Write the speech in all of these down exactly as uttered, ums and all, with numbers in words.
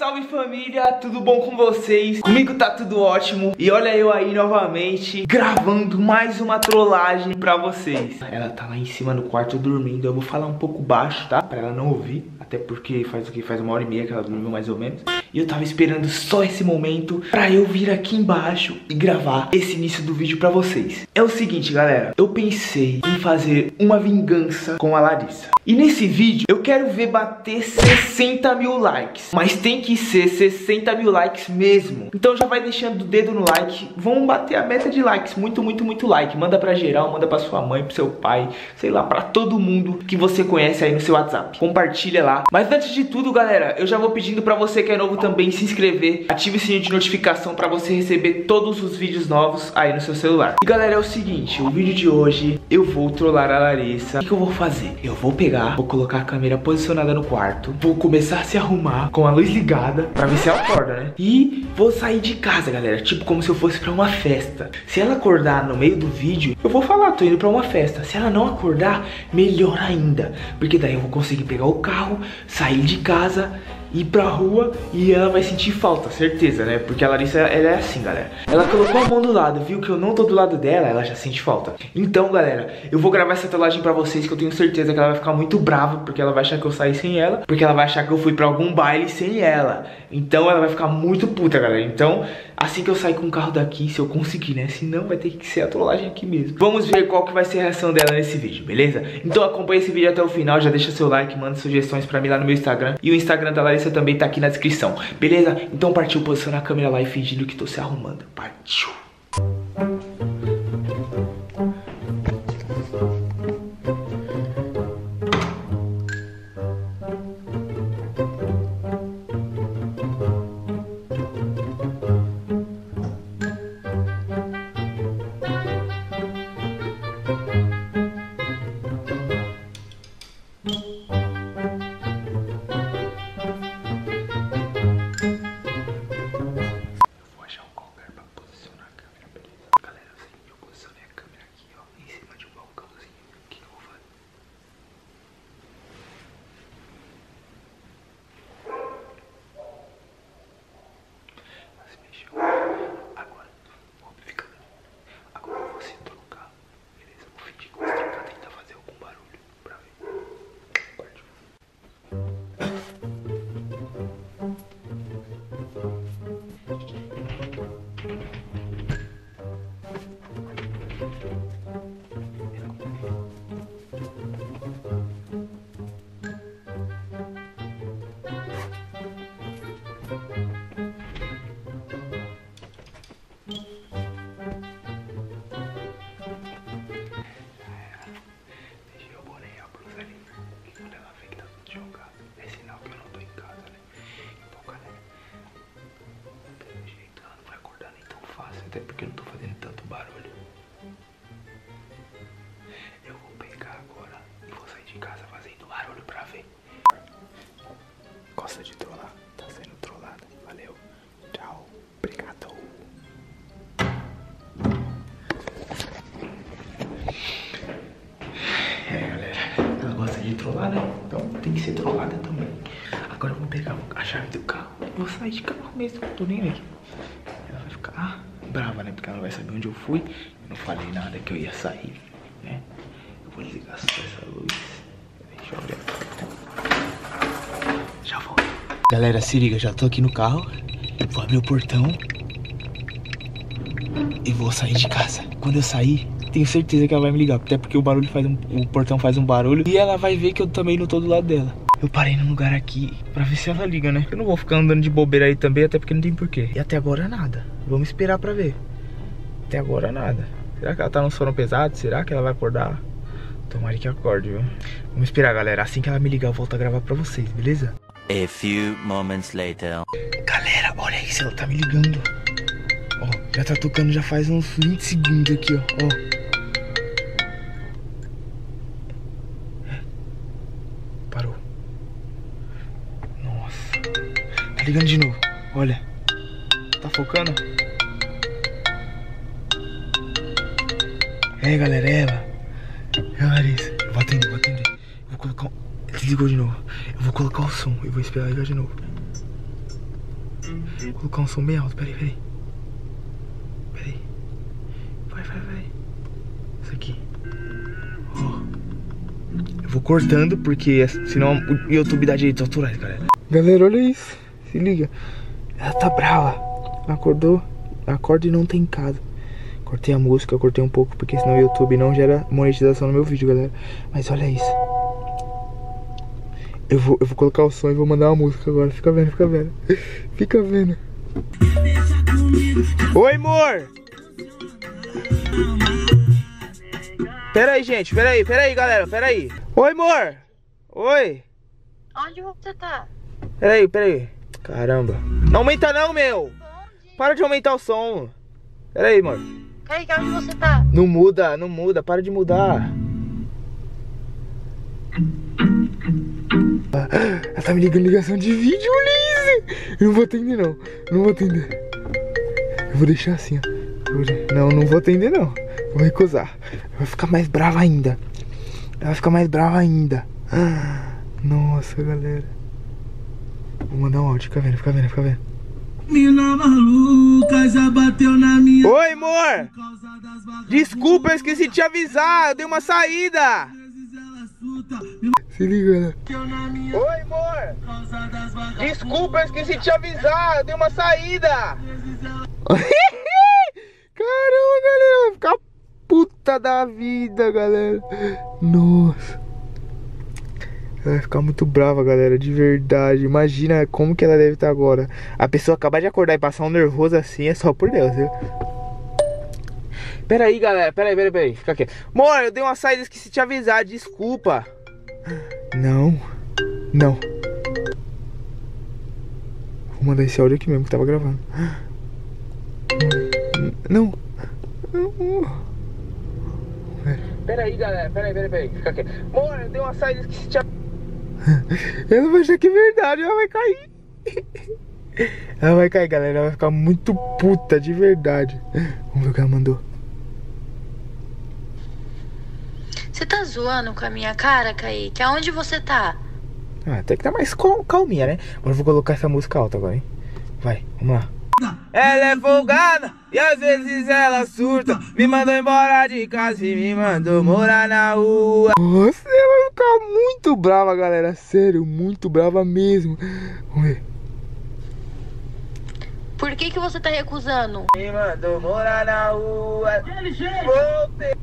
salve família, tudo bom com vocês? Comigo tá tudo ótimo. E olha eu aí novamente, gravando mais uma trollagem pra vocês. Ela tá lá em cima no quarto dormindo, eu vou falar um pouco baixo, tá? Pra ela não ouvir, até porque faz o que? Faz uma hora e meia que ela dormiu mais ou menos. E eu tava esperando só esse momento pra eu vir aqui embaixo e gravar esse início do vídeo pra vocês. É o seguinte galera, eu pensei em fazer uma vingança com a Larissa. E nesse vídeo eu quero ver bater sessenta mil likes. Mas tem que ser sessenta mil likes mesmo. Então já vai deixando o dedo no like. Vamos bater a meta de likes. Muito, muito, muito like. Manda pra geral, manda pra sua mãe, pro seu pai, sei lá, pra todo mundo que você conhece aí no seu WhatsApp. Compartilha lá. Mas antes de tudo, galera, eu já vou pedindo pra você que é novo também se inscrever. Ative o sininho de notificação pra você receber todos os vídeos novos aí no seu celular. E galera, é o seguinte, o vídeo de hoje eu vou trollar a Larissa. O que, que eu vou fazer? Eu vou pegar, vou colocar a câmera posicionada no quarto, vou começar a se arrumar com a luz ligada pra ver se ela acorda, né? E vou sair de casa, galera, tipo como se eu fosse pra uma festa. Se ela acordar no meio do vídeo, eu vou falar, tô indo pra uma festa. Se ela não acordar, melhor ainda, porque daí eu vou conseguir pegar o carro, sair de casa, ir pra rua e ela vai sentir falta, certeza, né? Porque a Larissa, ela é assim, galera. Ela colocou a mão do lado, viu que eu não tô do lado dela, ela já sente falta. Então, galera, eu vou gravar essa trollagem pra vocês, que eu tenho certeza que ela vai ficar muito brava, porque ela vai achar que eu saí sem ela, porque ela vai achar que eu fui pra algum baile sem ela. Então, ela vai ficar muito puta, galera. Então, assim que eu sair com o carro daqui, se eu conseguir, né? Se não, vai ter que ser a trollagem aqui mesmo. Vamos ver qual que vai ser a reação dela nesse vídeo, beleza? Então, acompanha esse vídeo até o final, já deixa seu like, manda sugestões pra mim lá no meu Instagram. E o Instagram da Larissa Você também tá aqui na descrição, beleza? Então partiu, posiciona a câmera lá e fingindo que tô se arrumando. Partiu. Até porque eu não tô fazendo tanto barulho. Eu vou pegar agora e vou sair de casa fazendo barulho pra ver. Gosta de trollar? Tá sendo trollada. Valeu. Tchau. Obrigado. É, galera. Ela gosta de trollar, né? Então tem que ser trollada também. Agora eu vou pegar a chave do carro. Vou sair de carro mesmo. Tô nem aí. Ela vai ficar brava, né? Porque ela não vai saber onde eu fui. Eu não falei nada que eu ia sair, né? Eu vou desligar só essa luz. Deixa eu ver. Já vou. Galera, se liga, já tô aqui no carro. Vou abrir o portão e vou sair de casa. Quando eu sair, tenho certeza que ela vai me ligar, até porque o barulho faz um, o portão faz um barulho e ela vai ver que eu também não tô do lado dela. Eu parei num lugar aqui pra ver se ela liga, né? Eu não vou ficar andando de bobeira aí também, até porque não tem porquê. E até agora nada. Vamos esperar pra ver. Até agora nada. Será que ela tá num sono pesado? Será que ela vai acordar? Tomara que acorde, viu? Vamos esperar, galera. Assim que ela me ligar, eu volto a gravar pra vocês, beleza? A few moments later. Galera, olha isso. Ela tá me ligando. Ó, já tá tocando já faz uns vinte segundos aqui, ó. Ó. Tá ligando de novo, olha. Tá focando? É, galera, é ela. É a Larissa. Eu vou atender, vou atender. Eu vou colocar o... Desligou de novo. Eu vou colocar o som e vou esperar ligar de novo. Vou colocar um som bem alto, peraí, peraí. Peraí. Vai, vai, vai. Isso aqui. Ó. Eu vou cortando, porque senão o YouTube dá direitos autorais, galera. Galera, olha isso. Se liga. Ela tá brava. Acordou. Acorda e não tem casa. Cortei a música, cortei um pouco, porque senão o YouTube não gera monetização no meu vídeo, galera. Mas olha isso. Eu vou, eu vou colocar o som e vou mandar uma música agora. Fica vendo, fica vendo. Fica vendo. Oi, amor! Pera aí, gente. Pera aí, pera aí, galera. Pera aí. Oi, amor! Oi! Onde você tá? Pera aí, pera aí. Caramba. Não aumenta não, meu! Para de aumentar o som. Pera aí, amor. Kaique, onde você tá? Não muda, não muda. Para de mudar. Ela tá me ligando ligação de vídeo, Larissa. Eu não vou atender não, não vou atender. Eu vou deixar assim, ó. Vou... Não, não vou atender não. Vou recusar. Vai ficar mais brava ainda. Ela vai ficar mais brava ainda. Nossa, galera. Vou mandar um áudio, fica vendo, fica vendo, fica vendo. Mina maluca já bateu na minha. Oi, amor. Desculpa, eu esqueci de te avisar. Eu dei uma saída. Se liga, né? Oi, amor! Desculpa, eu esqueci de te avisar, eu dei uma saída! Caramba, galera, vai ficar puta da vida, galera! Nossa! Ela vai ficar muito brava, galera, de verdade. Imagina como que ela deve estar agora. A pessoa acabar de acordar e passar um nervoso assim é só por Deus, viu? Pera aí, galera, pera aí, pera aí, pera aí, fica aqui. Amor, eu dei uma saída, esqueci de te avisar, desculpa! Não, não. Vou mandar esse áudio aqui mesmo que tava gravando. Não, não. Pera aí, galera, pera aí, pera aí, pera aí. Fica aqui. Mora, deu uma saída, esqueci de... Eu não vou achar que é verdade, ela vai cair. Ela vai cair, galera, ela vai ficar muito puta de verdade. Vamos ver o que ela mandou. Você tá zoando com a minha cara, Kaique? Aonde você tá? Ah, tem que tá mais calminha, né? Agora eu vou colocar essa música alta agora, hein? Vai, vamos lá. Ela é folgada e às vezes ela surta. Me mandou embora de casa e me mandou morar na rua. Nossa, ela vai ficar muito brava, galera. Sério, muito brava mesmo. Vamos ver. Por que que você tá recusando? Me mandou morar na rua. Voltei.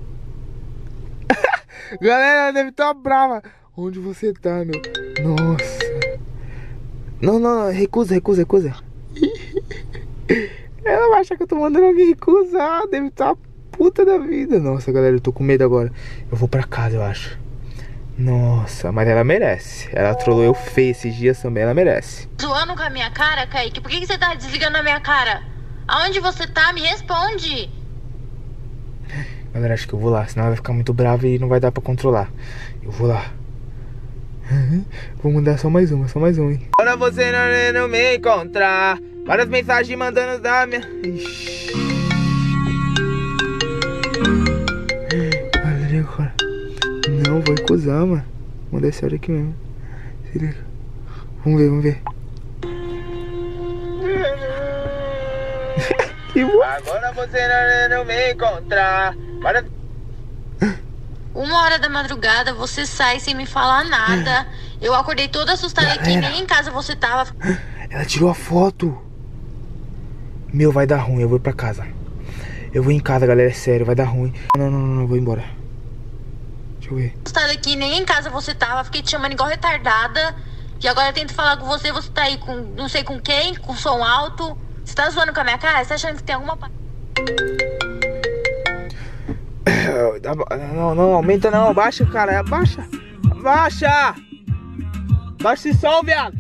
Galera, deve estar brava. Onde você tá, meu? Nossa. Não, não, não. Recusa, recusa, recusa. Ela vai achar que eu tô mandando alguém recusar. Deve estar puta da vida. Nossa, galera, eu tô com medo agora. Eu vou pra casa, eu acho. Nossa, mas ela merece. Ela trollou eu feio esses dias também, ela merece. Zoando com a minha cara, Kaique? Por que que você tá desligando a minha cara? Aonde você tá? Me responde. Galera, acho que eu vou lá, senão ela vai ficar muito brava e não vai dar pra controlar. Eu vou lá. Vou mandar só mais uma, só mais uma, hein. Agora você não, não me encontrar. Várias mensagens mandando da minha... Ixi. Olha agora. Não, vou recusar, mano. Vou mandar esse áudio aqui mesmo. Se liga. Vamos ver, vamos ver. Que bom. Agora você não, não me encontrar. Para... Uma hora da madrugada você sai sem me falar nada. Eu acordei toda assustada aqui, nem em casa você tava. Ela tirou a foto. Meu, vai dar ruim, eu vou pra casa. Eu vou em casa, galera, é sério, vai dar ruim. Não, não, não, não, eu vou embora. Deixa eu ver. Assustada aqui, nem em casa você tava, fiquei te chamando igual retardada. E agora eu tento falar com você, você tá aí com não sei com quem, com som alto. Você tá zoando com a minha cara? Você tá achando que tem alguma... Não, não, aumenta não, abaixa, cara, abaixa, abaixa, abaixa esse som, viado.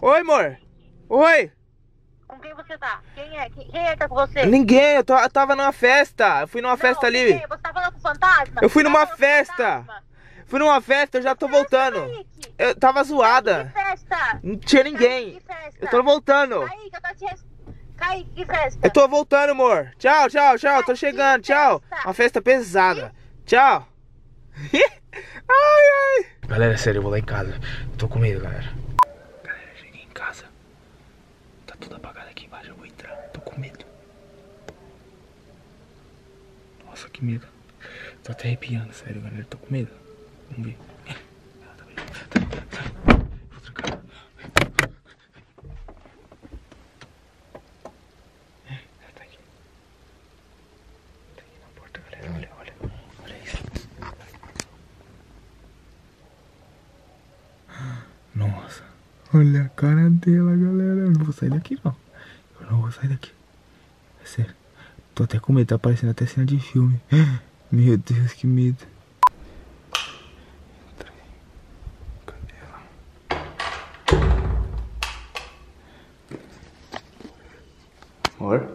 Oi, amor, oi. Com quem você tá? Quem é? Quem é que tá com você? Ninguém, eu, eu tava numa festa, eu fui numa não, festa ali. Você tá falando com fantasma? Eu fui numa tá festa, fui numa festa, eu já tô que voltando. Festa, eu tava zoada. Que festa? Não tinha ninguém. Que festa? Eu tô voltando. Aí, que eu tô te respondendo. Kaique, que festa? Eu tô voltando, amor. Tchau, tchau, tchau. Kaique, tô chegando, tchau. Uma festa pesada. Que... Tchau. Ai, ai. Galera, sério, eu vou lá em casa. Eu tô com medo, galera. Galera, cheguei em casa. Tá tudo apagado aqui embaixo, eu vou entrar. Tô com medo. Nossa, que medo. Tô até arrepiando, sério, galera. Tô com medo. Vamos ver. Vou trancar. Ela tá aqui. Tá aqui na porta, galera. Olha, olha. Olha isso. Nossa. Olha a cara dela, galera. Eu não vou sair daqui, não. Eu não vou sair daqui. É sério. Tô até com medo. Tá parecendo até cena de filme. Meu Deus, que medo. Amor?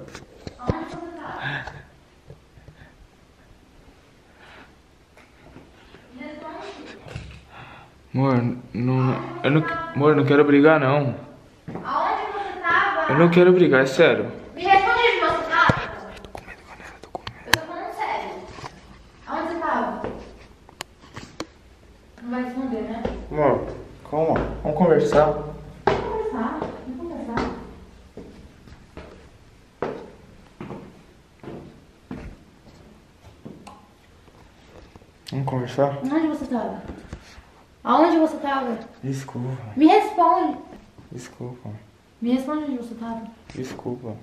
Amor, não, eu não, amor, eu não quero brigar, não. Aonde você tava? Eu não quero brigar, é sério. Me responde onde você tava. Eu tô com medo, galera, tô com medo. Eu tô falando sério. Aonde você tava? Não vai responder, né? Amor, calma, vamos conversar. Vamos conversar? Onde você tava? Aonde você tava? Desculpa. Me responde. Desculpa. Me responde onde você tava. Desculpa.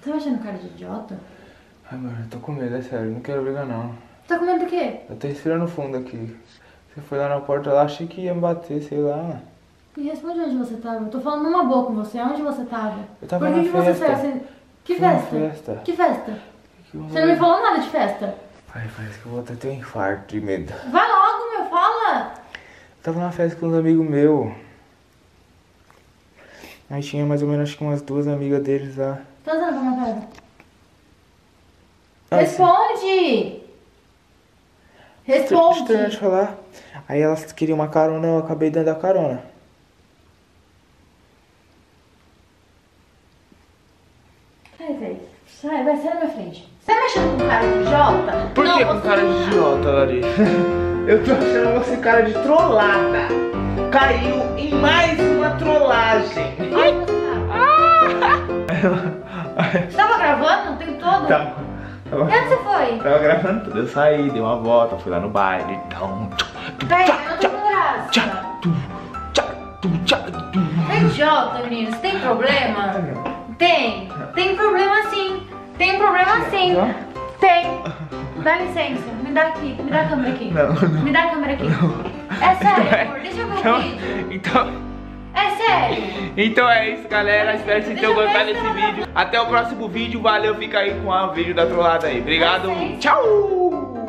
Você tá achando cara de idiota? Ai, mano, eu tô com medo, é sério. Não quero brigar, não. Tá com medo do quê? Eu tô respirando fundo aqui. Você foi lá na porta lá, achei que ia me bater, sei lá. Me responde onde você tava. Eu tô falando numa boa com você. Aonde você tava? Eu tava na festa. Por que você saiu assim? Que festa? festa? Que festa? Você não me falou nada de festa. Ai, parece que eu vou até ter um infarto de medo. Vai logo, meu, fala! Eu tava numa festa com uns amigos meus. Aí tinha mais ou menos acho que umas duas amigas deles lá. Tá usando pra minha casa? Ah, responde! Responde! Deixa eu te falar. Aí elas queriam uma carona, eu acabei dando a carona. Peraí, peraí. Sai, vai, sai na minha frente. Você tá mexendo com cara de idiota? Por que com cara de idiota, Larissa? Eu tô achando você cara de trollada. Caiu em mais uma trollagem. Ai, ai. Você tava gravando o tempo todo? Tava. E onde você foi? Tava gravando tudo. Eu saí, dei uma volta, fui lá no baile. Então. Peraí, eu tô com graça. Você é idiota, menino. Você tem problema? Tem. Tem problema sim. Tem problema sim. Tem. Dá licença. Me dá aqui. Me dá a câmera aqui. Não, não. Me dá a câmera aqui. Não. É sério, então, amor. Deixa eu ver o vídeo. Então... É sério. Então é isso, galera. Espero que vocês tenham gostado desse vídeo. Até o próximo vídeo. Valeu. Fica aí com o vídeo da trollada aí. Obrigado. Tchau.